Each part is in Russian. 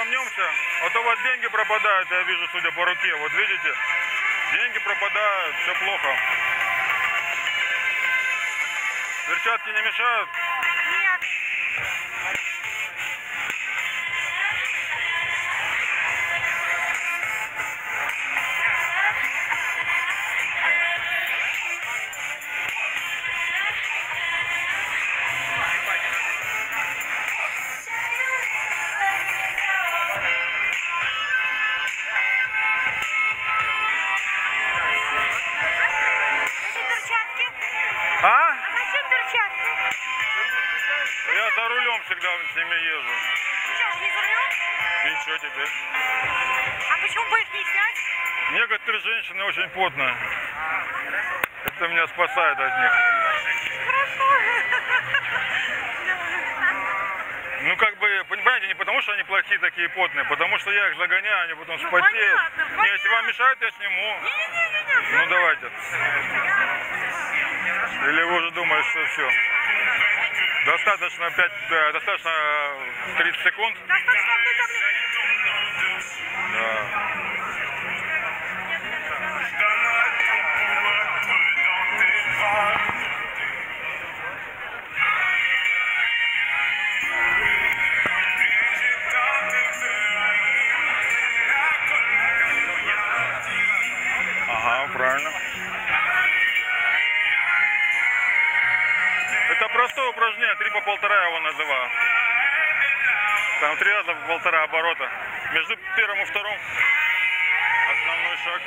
разомнемся, а то у вас деньги пропадают, я вижу, судя по руке. Вот видите, деньги пропадают, все плохо. Перчатки не мешают? Нет. Всегда с ними езжу. Что, не за рулем? Ничего теперь. А почему бы их не снять? Некоторые женщины очень потные. Это меня спасает от них. Хорошо. Ну как бы, понимаете, не потому что они плохие такие потные, потому что я их загоняю, они потом спотеют. Понятно, понятно. Если вам мешает, я сниму. Не-не-не-не. Ну давайте. Или вы уже думаете, что все? Достаточно 5, достаточно 30 секунд. Достаточно одной таблетки. Да. Ага, правильно. Простое упражнение, 3 по 1,5 его называю. Там 3 раза по 1,5 оборота. Между первым и вторым основной шаг.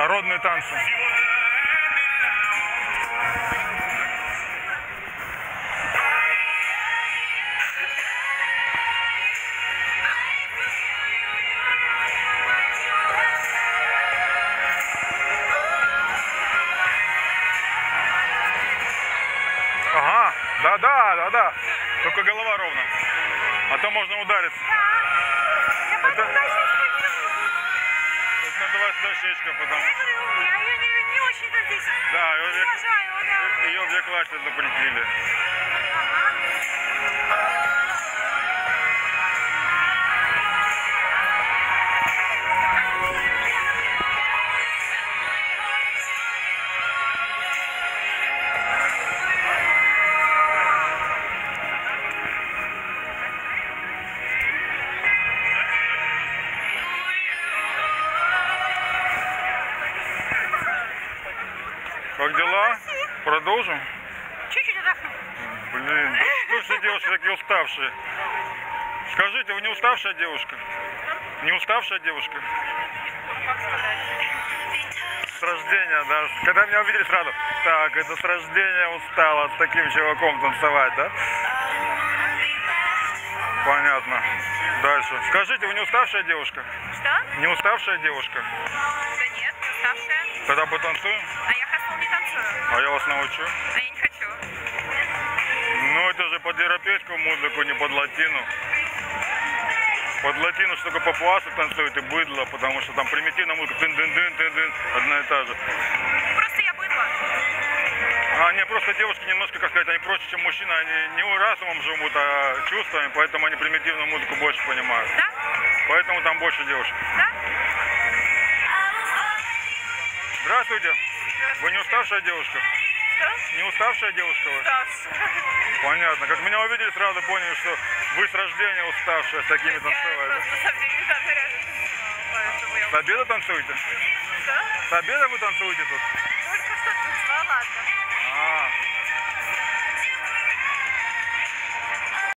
Народные танцы. Ага, да-да. Только голова ровно. А то можно удариться. Называется дощечка, потому что... Я ее не очень-то здесь уважаю, да. Ее в векласе запретили. Как дела? Продолжим? Чуть-чуть отдохну. Блин, что все девушки такие уставшие? Скажите, вы не уставшая девушка? Не уставшая девушка? Как сказать? С рождения, да. Когда меня увидели, сразу. Так, это с рождения устала с таким чуваком танцевать, да? Понятно. Дальше. Скажите, вы не уставшая девушка? Что? Не уставшая девушка? Да нет, не уставшая. Тогда потанцуем? А я не танцую. А я вас научу. А я не хочу. Ну это же под европейскую музыку, не под латину. Под латину только папуасы танцуют и быдло, потому что там примитивная музыка, тын-дын-дын-дын-дын, одна и та же. Просто я быдло. А, не, просто девушки немножко, как сказать, они проще, чем мужчины, они не разумом живут, а чувствами, поэтому они примитивную музыку больше понимают. Да? Поэтому там больше девушек. Да? Здравствуйте. Здравствуйте. Вы не уставшая девушка? Что? Не уставшая девушка вы? Уставшая. Понятно. Как меня увидели, сразу поняли, что вы с рождения уставшая, с такими танцевали. Да? С обеда танцуете? Да? С обеда вы танцуете тут? Только что танцевала.